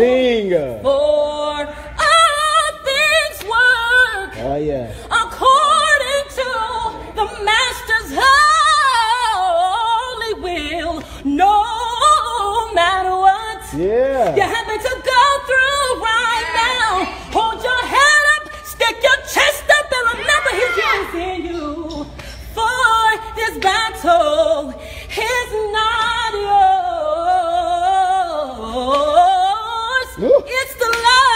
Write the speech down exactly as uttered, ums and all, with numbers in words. Sing. For all things work oh, yeah. according to the Master's holy will, no matter what yeah. you're having to go through right now. Hold your head up, stick your chest up, and remember He's using you for this battle. He's not yours. Ooh. It's the love.